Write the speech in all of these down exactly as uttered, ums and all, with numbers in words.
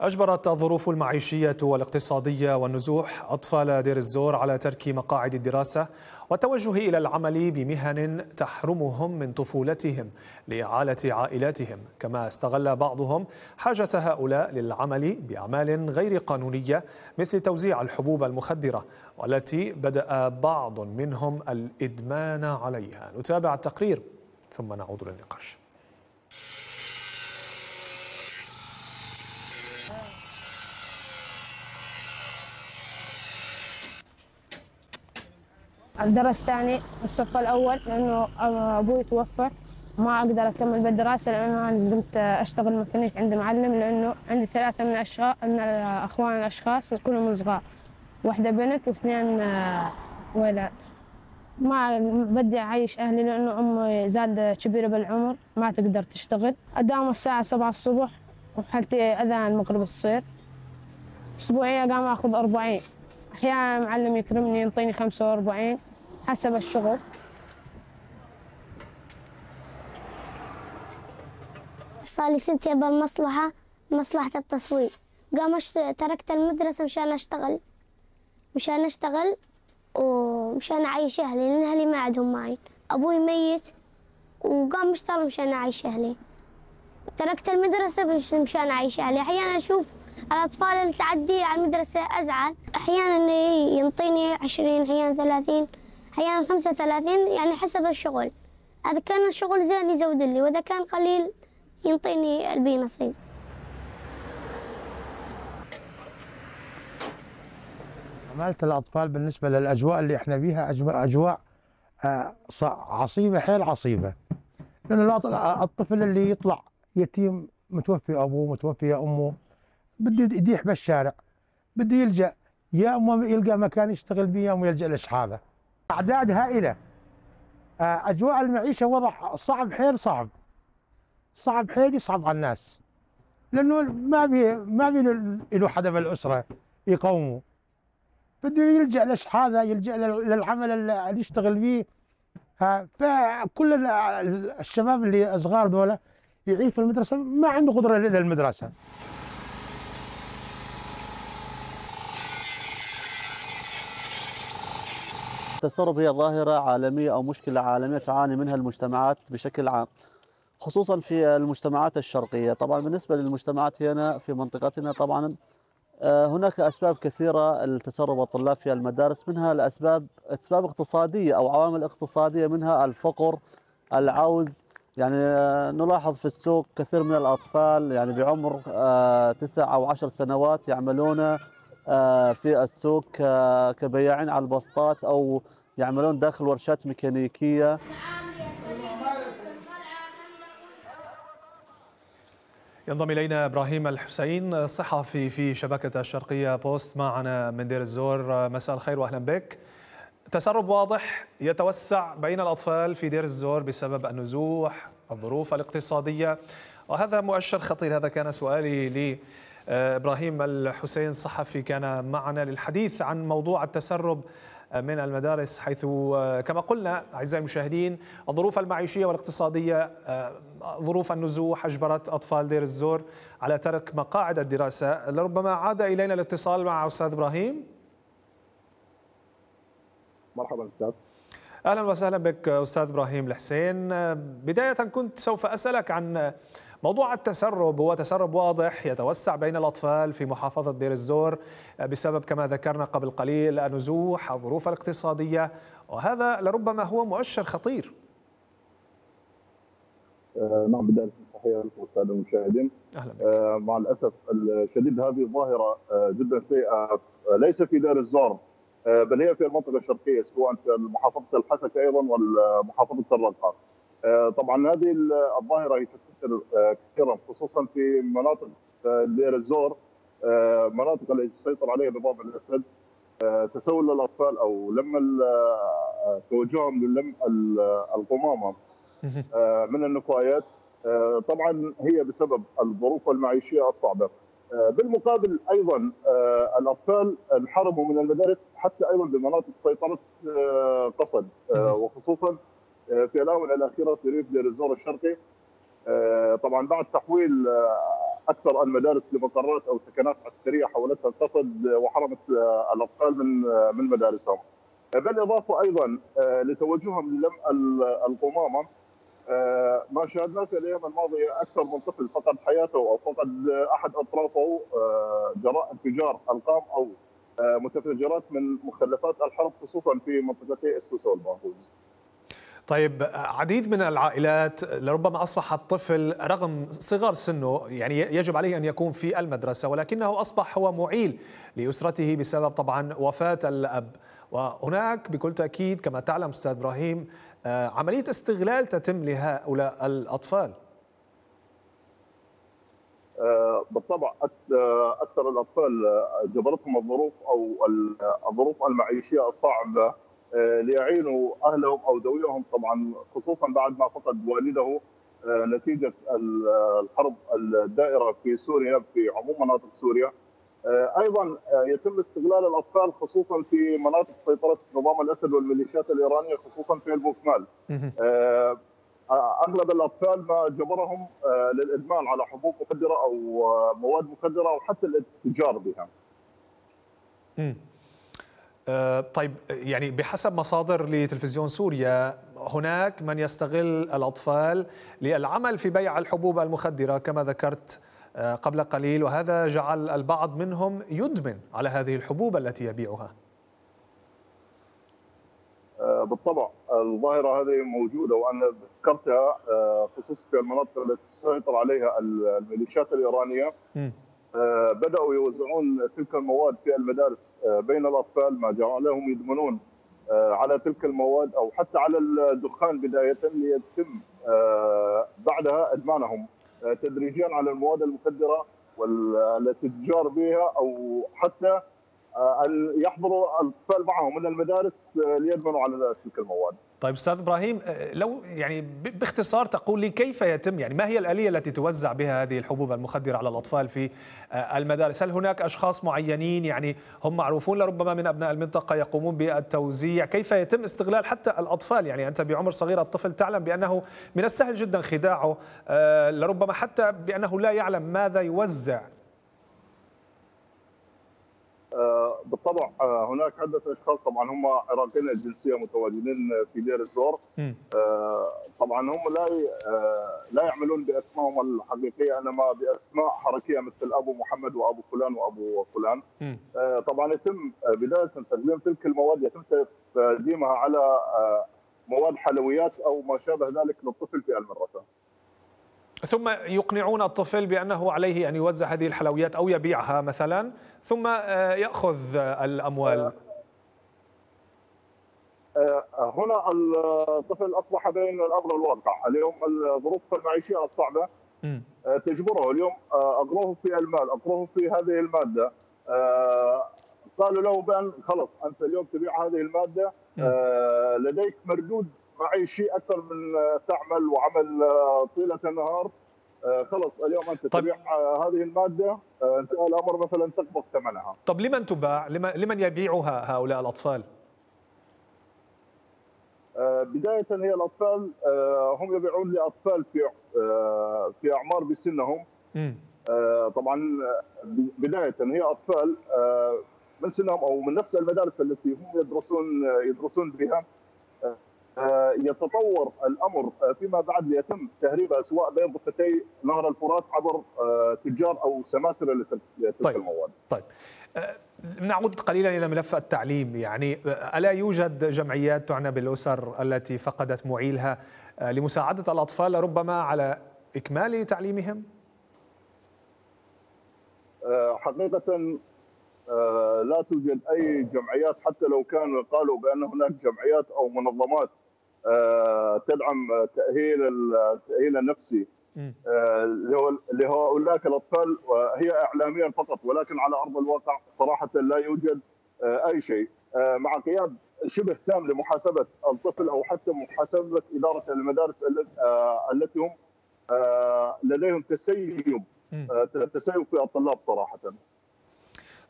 أجبرت الظروف المعيشية والاقتصادية والنزوح أطفال دير الزور على ترك مقاعد الدراسة والتوجه إلى العمل بمهن تحرمهم من طفولتهم لإعالة عائلاتهم، كما استغل بعضهم حاجة هؤلاء للعمل بأعمال غير قانونية مثل توزيع الحبوب المخدرة والتي بدأ بعض منهم الإدمان عليها. نتابع التقرير ثم نعود للنقاش. أدرس ثاني الصف الأول لأنه أبوي توفى، ما أقدر أكمل بالدراسة لأنه أنا قمت أشتغل ميكانيك عند معلم، لأنه عندي ثلاثة من الأشخاص من أخوان الأشخاص كلهم صغار، واحدة بنت واثنين ولد. ما بدي أعيش أهلي لأنه أمي زاد كبيرة بالعمر ما تقدر تشتغل. أداوم الساعة سبعة الصبح وحالتي أذان المغرب الصير. أسبوعية قام أخذ أربعين، أحيانا المعلم يكرمني ينطيني خمسة وأربعين حسب الشغل. صار لي سنتين بالمصلحة، مصلحة التصوير، قام تركت المدرسة مشان أشتغل مشان أشتغل ومشان أعيش أهلي لأن أهلي ما عندهم معي، أبوي ميت وقام اشتغل مشان أعيش أهلي. تركت المدرسة مشان أعيش أهلي، أحيانا أشوف الأطفال اللي تعدي على المدرسة أزعل، أحياناً ينطيني عشرين، أحياناً ثلاثين، أحياناً خمسة وثلاثين، يعني حسب الشغل. إذا كان الشغل زين يزود لي، وإذا كان قليل ينطيني البي نصيب. عملت الأطفال بالنسبة للأجواء اللي إحنا فيها أجواء عصيبة، حيل عصيبة، لأن الطفل اللي يطلع يتيم متوفي أبوه متوفي أمه بده يديح بالشارع، بده يلجأ، يا اما يلقى مكان يشتغل به يا اما يلجأ للشحاذة. أعداد هائلة، أجواء المعيشة وضع صعب حيل، صعب صعب حيل، يصعب على الناس لأنه ما بي ما بي له حدا بالأسرة يقومه، بده يلجأ للشحاذة، يلجأ للعمل اللي يشتغل به. فكل الشباب اللي صغار دولة يعيش في المدرسة ما عنده قدرة للمدرسة. التسرب هي ظاهرة عالمية أو مشكلة عالمية تعاني منها المجتمعات بشكل عام، خصوصا في المجتمعات الشرقية. طبعا بالنسبة للمجتمعات هنا في منطقتنا طبعا هناك أسباب كثيرة لتسرب الطلاب في المدارس، منها الأسباب أسباب اقتصادية أو عوامل اقتصادية، منها الفقر، العوز. يعني نلاحظ في السوق كثير من الأطفال يعني بعمر تسع أو عشر سنوات يعملون في السوق كبياعين على البسطات أو يعملون داخل ورشات ميكانيكية. ينضم إلينا إبراهيم الحسين، صحفي في شبكة الشرقية بوست، معنا من دير الزور. مساء الخير وأهلا بك. تسرب واضح يتوسع بين الأطفال في دير الزور بسبب النزوح، الظروف الاقتصادية، وهذا مؤشر خطير. هذا كان سؤالي لي إبراهيم الحسين، صحفي كان معنا للحديث عن موضوع التسرب من المدارس، حيث كما قلنا أعزائي المشاهدين الظروف المعيشية والاقتصادية، ظروف النزوح أجبرت أطفال دير الزور على ترك مقاعد الدراسة. لربما عاد إلينا الاتصال مع أستاذ إبراهيم. مرحبا أستاذ. أهلا وسهلا بك أستاذ إبراهيم الحسين. بداية كنت سوف أسألك عن موضوع التسرب. هو تسرب واضح يتوسع بين الأطفال في محافظة دير الزور بسبب كما ذكرنا قبل قليل النزوح، الظروف الاقتصادية، وهذا لربما هو مؤشر خطير. نعم بداية صحيح السادة المشاهدين. أهلا. مع الأسف الشديد هذه ظاهرة جدا سيئة ليس في دير الزور بل هي في المنطقة الشرقية، سواء في محافظة الحسكة أيضا ومحافظة الرقة. طبعا هذه الظاهرة هي تنتشر كثيرا خصوصا في مناطق دير الزور، مناطق اللي يسيطر عليها نظام الأسد. تسول الأطفال أو لما توجههم للم القمامة من النفايات طبعا هي بسبب الظروف المعيشية الصعبة. بالمقابل أيضا الأطفال انحرموا من المدارس حتى أيضا بمناطق سيطرة قصد، وخصوصا في الآونة الأخيرة في ريف دير الزور الشرقي. طبعا بعد تحويل اكثر المدارس لمقرات او سكنات عسكريه حولتها القصد وحرمت الاطفال من من مدارسهم. بالاضافه ايضا لتوجههم للم القمامه، ما شاهدناه في الايام الماضيه اكثر من طفل فقد حياته او فقد احد اطرافه جراء انفجار القام او متفجرات من مخلفات الحرب، خصوصا في منطقتي السوسه والباهوز. طيب، عديد من العائلات لربما أصبح الطفل رغم صغر سنه يعني يجب عليه أن يكون في المدرسة، ولكنه أصبح هو معيل لأسرته بسبب طبعا وفاة الأب، وهناك بكل تأكيد كما تعلم أستاذ إبراهيم عملية استغلال تتم لهؤلاء الأطفال. بالطبع أكثر الأطفال جبرتهم الظروف أو الظروف المعيشية الصعبة ليعينوا اهلهم او ذويهم، طبعا خصوصا بعد ما فقد والده نتيجه الحرب الدائره في سوريا في عموم مناطق سوريا. ايضا يتم استغلال الاطفال خصوصا في مناطق سيطره نظام الاسد والميليشيات الايرانيه، خصوصا في البوكمال. اغلب الاطفال ما جبرهم للادمان على حبوب مخدره او مواد مخدره او حتى الاتجار بها. طيب، يعني بحسب مصادر لتلفزيون سوريا هناك من يستغل الأطفال للعمل في بيع الحبوب المخدرة كما ذكرت قبل قليل، وهذا جعل البعض منهم يدمن على هذه الحبوب التي يبيعها. بالطبع الظاهرة هذه موجودة وأنا ذكرتها، خصوصا في المناطق التي تسيطر عليها الميليشيات الإيرانية. م. بدأوا يوزعون تلك المواد في المدارس بين الأطفال، ما جعلهم يدمنون على تلك المواد أو حتى على الدخان بداية، ليتم بعدها إدمانهم تدريجيا على المواد المخدرة والتجار بها، أو حتى أن يحضروا الأطفال معهم من المدارس ليدمنوا على تلك المواد. طيب أستاذ إبراهيم، لو يعني باختصار تقول لي كيف يتم، يعني ما هي الآلية التي توزع بها هذه الحبوب المخدرة على الأطفال في المدارس؟ هل هناك أشخاص معينين يعني هم معروفون لربما من أبناء المنطقة يقومون بالتوزيع؟ كيف يتم استغلال حتى الأطفال؟ يعني أنت بعمر صغير الطفل تعلم بأنه من السهل جدا خداعه، لربما حتى بأنه لا يعلم ماذا يوزع. بالطبع هناك عدة أشخاص طبعا هم عراقيين الجنسية متواجدين في دير الزور. طبعا هم لا لا يعملون بأسمائهم الحقيقية، إنما بأسماء حركية مثل أبو محمد وأبو فلان وأبو فلان. طبعا يتم بداية تقديم تلك المواد، يتم تقديمها على مواد حلويات أو ما شابه ذلك للطفل في المدرسة، ثم يقنعون الطفل بأنه عليه أن يوزع هذه الحلويات أو يبيعها مثلا، ثم يأخذ الأموال. هنا الطفل أصبح بين الأمر والواقع، اليوم الظروف المعيشية الصعبة تجبره، اليوم أقروه في المال، أقروه في هذه المادة، قالوا له بأن خلص أنت اليوم تبيع هذه المادة، لديك مردود معيشي أكثر من تعمل وعمل طيلة النهار، خلص اليوم أنت طيب. تبيع هذه المادة، أنت الأمر مثلا تقبض ثمنها. طب لمن تباع؟ لمن يبيعها هؤلاء الأطفال؟ بداية هي الأطفال هم يبيعون لأطفال في في أعمار بسنهم. م. طبعا بداية هي أطفال من سنهم أو من نفس المدارس التي هم يدرسون يدرسون بها. يتطور الأمر فيما بعد ليتم تهريبها سواء بين ضفتي نهر الفرات عبر تجار أو سماسرة لتلك طيب. المواد. طيب، نعود قليلا إلى ملف التعليم. يعني ألا يوجد جمعيات تعنى بالأسر التي فقدت معيلها لمساعدة الأطفال ربما على إكمال تعليمهم؟ حقيقة لا توجد أي جمعيات، حتى لو كانوا قالوا بأن هناك جمعيات أو منظمات تدعم تأهيل التأهيل النفسي لهؤلاء الأطفال، هي إعلاميا فقط، ولكن على أرض الواقع صراحة لا يوجد أي شيء، مع قيام شبه سام لمحاسبة الطفل أو حتى محاسبة إدارة المدارس التي هم لديهم تسيب تسيب في الطلاب صراحة.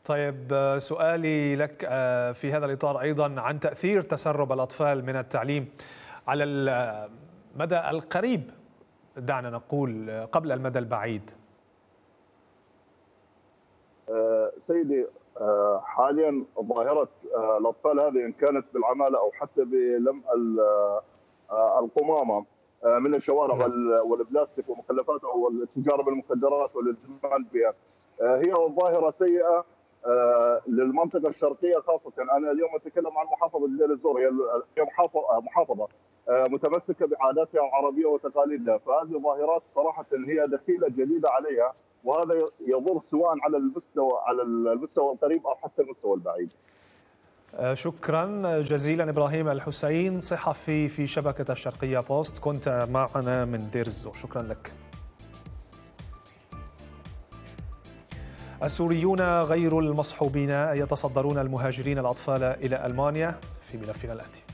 طيب، سؤالي لك في هذا الإطار أيضا عن تأثير تسرب الأطفال من التعليم على المدى القريب، دعنا نقول قبل المدى البعيد. سيدي حاليا ظاهرة الأطفال هذه إن كانت بالعمالة أو حتى بلمع القمامة من الشوارع والبلاستيك ومخلفاته والتجارة بالمخدرات والإدمان بها، هي ظاهرة سيئة للمنطقة الشرقية خاصة. أنا اليوم أتكلم عن محافظة دير الزور، هي محافظة متمسكة بعاداتها وعربية وتقاليدها، فهذه ظاهرات صراحة هي دخيلة جديدة عليها، وهذا يضر سواء على المستوى على المستوى القريب او حتى المستوى البعيد. شكرا جزيلا ابراهيم الحسين، صحفي في شبكه الشرقيه بوست، كنت معنا من دير الزور، شكرا لك. السوريون غير المصحوبين يتصدرون المهاجرين الاطفال الى المانيا في ملفنا الاتي.